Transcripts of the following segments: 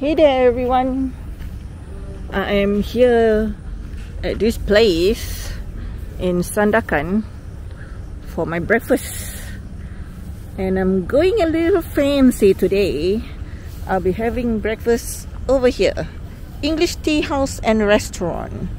Hey there everyone, I am here at this place in Sandakan for my breakfast, and I'm going a little fancy today. I'll be having breakfast over here, English Tea House and Restaurant.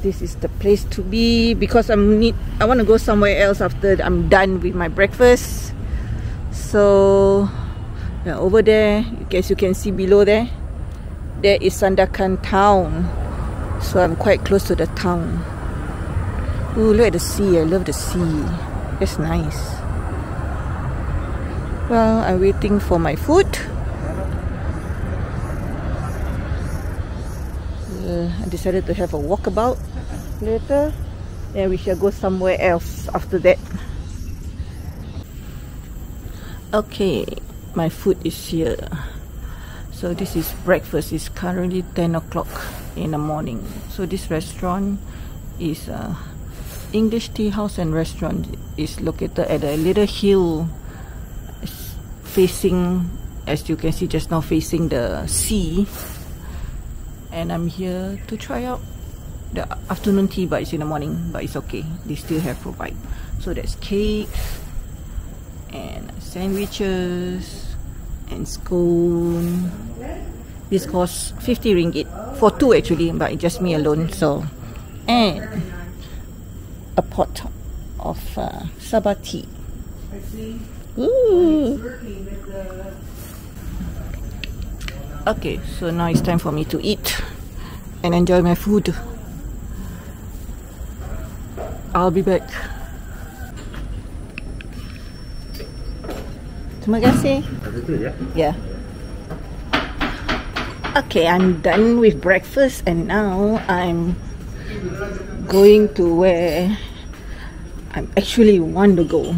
This is the place to be because I want to go somewhere else after I'm done with my breakfast. So yeah, over there, I guess you can see below there, there is Sandakan town. So I'm quite close to the town. Ooh, look at the sea. I love the sea. That's nice. Well, I'm waiting for my food. I decided to have a walkabout later, and we shall go somewhere else after that. Okay, my food is here. So this is breakfast. It's currently 10 o'clock in the morning. So this restaurant is English Tea House and Restaurant. It's located at a little hill facing, as you can see just now, facing the sea. And I'm here to try out the afternoon tea, but it's in the morning, but it's okay. They still have provide. So there's cakes and sandwiches and scone. This costs 50 ringgit for two actually, but it's just me alone. So, and a pot of Sabah tea. Ooh. Okay, so now it's time for me to eat and enjoy my food. I'll be back. Terima kasih. Yeah. Okay, I'm done with breakfast and now I'm going to where I actually want to go.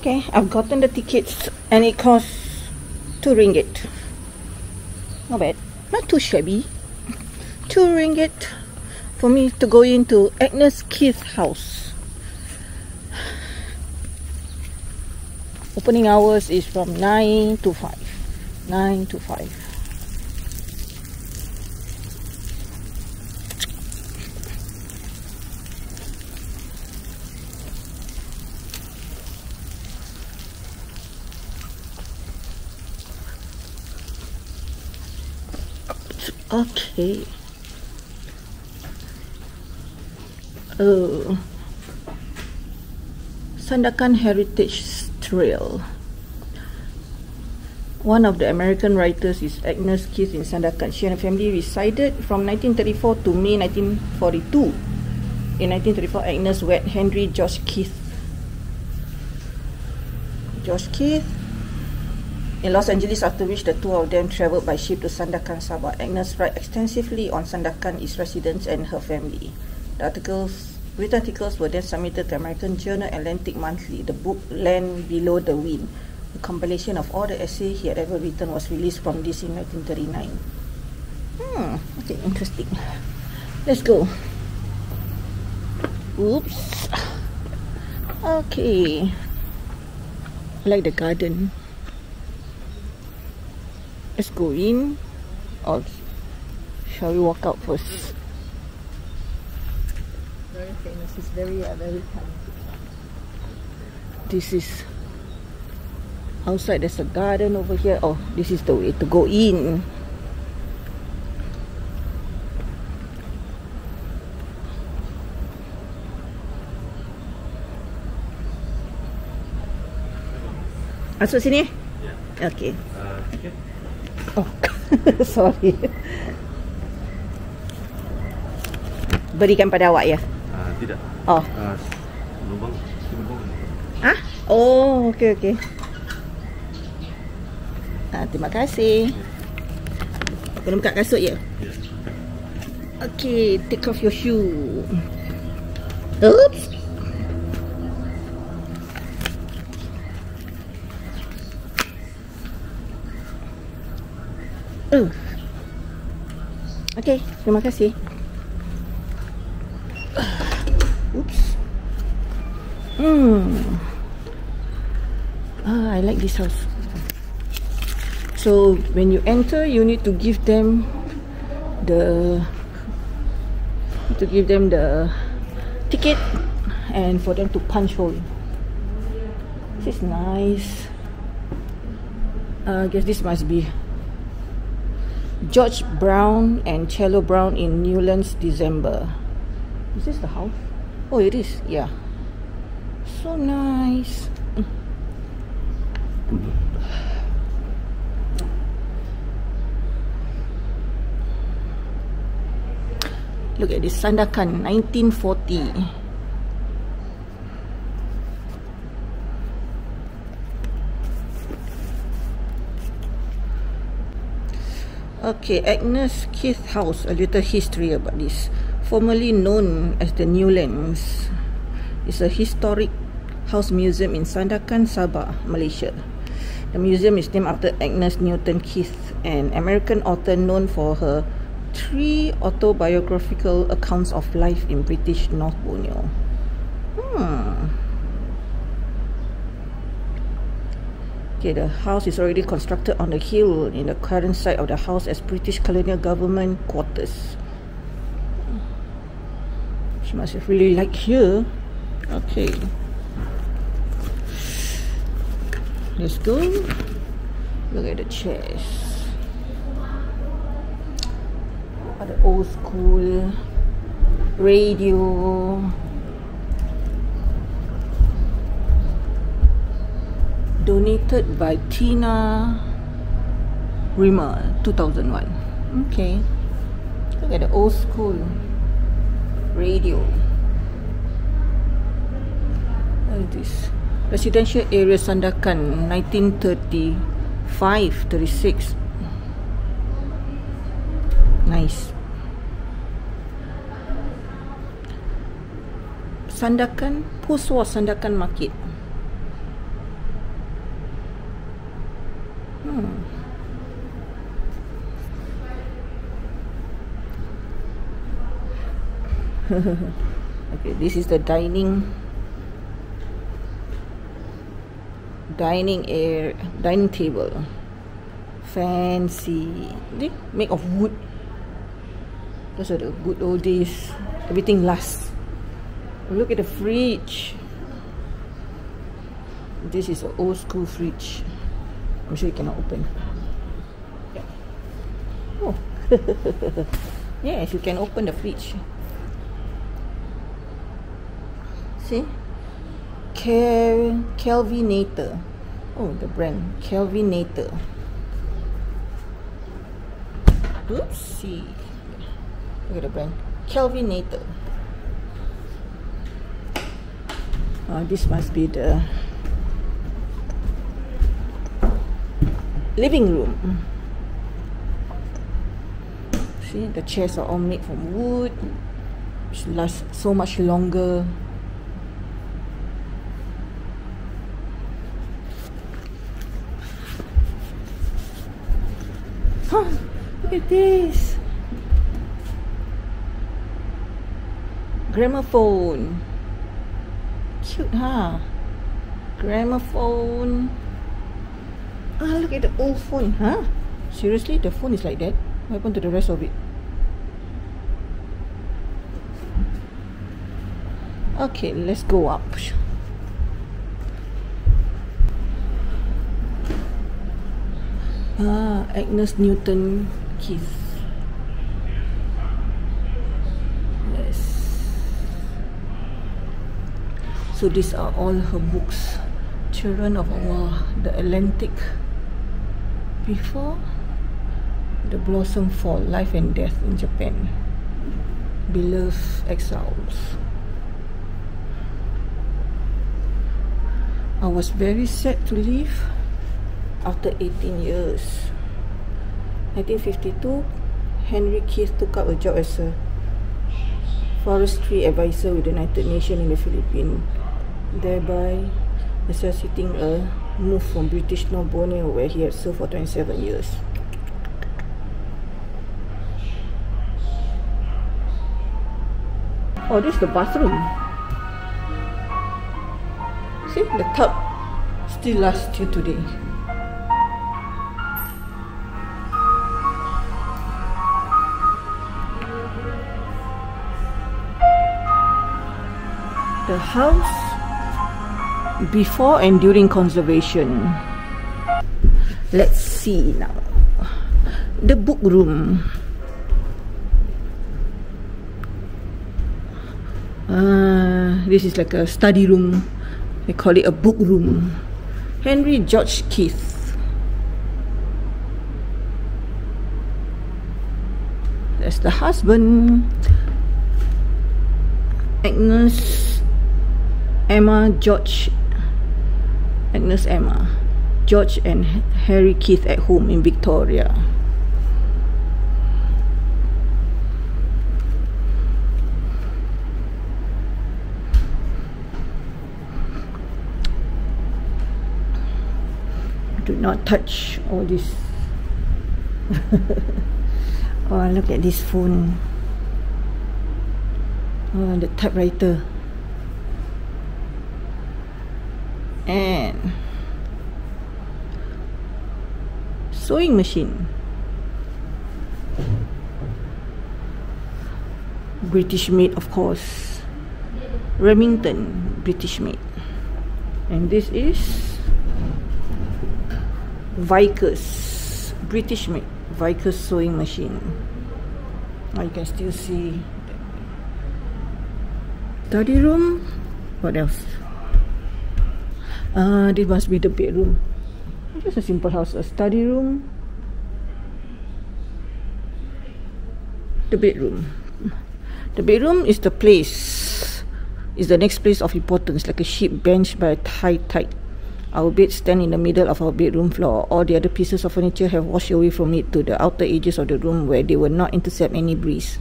Okay, I've gotten the tickets and it costs 2 ringgit. Not bad, not too shabby. 2 ringgit for me to go into Agnes Keith House. Opening hours is from 9 to 5. 9 to 5. Okay. Oh. Sandakan Heritage Trail. One of the American writers is Agnes Keith in Sandakan. She and her family resided from 1934 to May 1942. In 1934, Agnes wed Henry George Keith. In Los Angeles, after which the two of them travelled by ship to Sandakan, Sabah. Agnes writes extensively on Sandakan, its residents and her family. The written articles were then submitted to American journal Atlantic Monthly. The book Land Below the Wind, a compilation of all the essays he had ever written, was released from this in 1939. Okay, interesting. Let's go. Oops. Okay. I like the garden. Let's go in, or shall we walk out first? Very famous. It's very kind. This is outside. There's a garden over here. Oh, this is the way to go in. Masuk sini? Yeah. Okay. Okay. Oh, sorry. Berikan pada awak ya. Tidak. Oh. Lubang. Ah? Oh, okey. Terima kasih. Belum kat kasut ya? Ya. Okay, take off your shoe. Oops. Okay, terima kasih. Oops. I like this house. So when you enter, you need to give them the ticket and for them to punch hole. This is nice. I guess this must be George Brown and Cello Brown in Newlands, December. Is this the house? Oh, it is, yeah. So nice. Look at this, Sandakan, 1940. Okay, Agnes Keith House, a little history about this. Formerly known as the Newlands, it's a historic house museum in Sandakan, Sabah, Malaysia. The museum is named after Agnes Newton Keith, an American author known for her 3 autobiographical accounts of life in British North Borneo. Okay, the house is already constructed on the hill in the current site of the house as British colonial government quarters. She must have really liked here. Okay, let's go. Look at the chairs. The old school radio. Donated by Tina Rima, 2001. Okay, look at the old school radio. Look at this. Residential area Sandakan, 1935-36. Nice. Sandakan, Puswa Sandakan Market. Okay, this is the dining table. Fancy. They made of wood. Those are the good old days. Everything lasts. Look at the fridge. This is an old school fridge. I'm sure you cannot open. Yeah. Oh. Yes, you can open the fridge. See? Kelvinator. Oh, the brand. Kelvinator. Oopsie. Look at the brand. Kelvinator. This must be the living room. See, the chairs are all made from wood, which lasts so much longer. Huh, look at this gramophone. Cute, huh? Gramophone. Ah, look at the old phone, huh? Seriously, the phone is like that? What happened to the rest of it? Okay, let's go up. Ah, Agnes Newton Keith. So these are all her books. Children of Our, The Atlantic, Before, The Blossom Fall, Life and Death in Japan, Beloved Exiles. I was very sad to leave after 18 years. 1952, Henry Keith took up a job as a forestry advisor with the United Nations in the Philippines, thereby necessitating a move from British North Borneo, where he had served for 27 years. Oh, this is the bathroom. See, the tub still lasts till today. the house before and during conservation. Let's see now. The book room. This is like a study room. They call it a book room. Henry George Keith. There's the husband, Agnes, George and Harry Keith at home in Victoria. Do not touch all this. Oh, look at this phone. Oh, the typewriter. And sewing machine. British made, of course. Remington, British made. And this is Vickers, British made. Vickers sewing machine. Oh, you can still see study room. What else? This must be the bedroom. Just a simple house. A study room, the bedroom. The bedroom is the place, is the next place of importance, like a ship bench by high tide. Our bed stand in the middle of our bedroom floor. All the other pieces of furniture have washed away from it to the outer edges of the room where they will not intercept any breeze.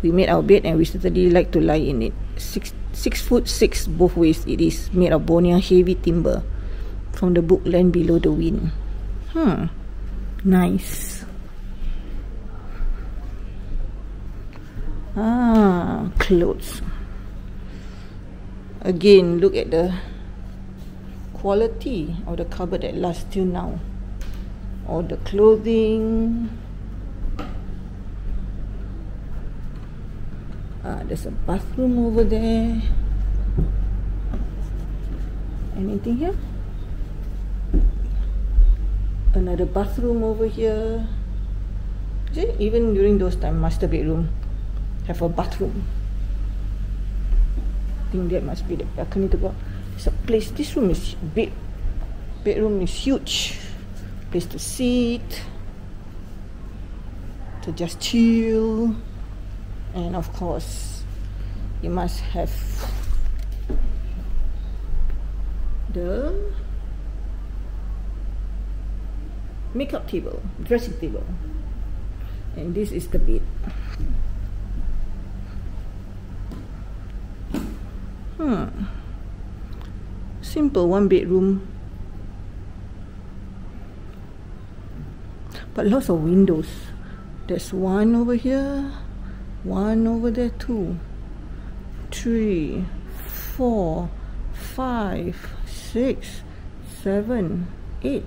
We made our bed and we certainly like to lie in it. 6 foot 6 both ways it is, made of Bonya heavy timber. From the book Land Below the Wind. Nice. Clothes. Again, look at the quality of the cupboard that lasts till now. All the clothing. There's a bathroom over there. Anything here? Another bathroom over here. See, even during those time, master bedroom have a bathroom. I think that must be the balcony to go. It's a place. This room is big. Bedroom is huge. Place to sit, to just chill, and of course, you must have the makeup table, dressing table, and this is the bed. Simple one bedroom, but lots of windows. There's one over here, one over there, 2, 3, 4, 5, 6, 7, 8.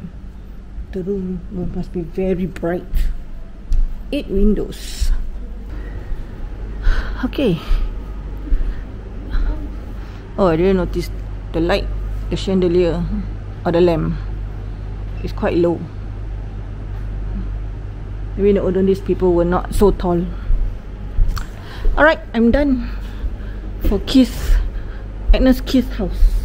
The room must be very bright. 8 windows. Okay. Oh, I didn't notice the light. The chandelier or the lamp is quite low. Maybe in the olden days people were not so tall. Alright, I'm done for Keith, Agnes Keith House.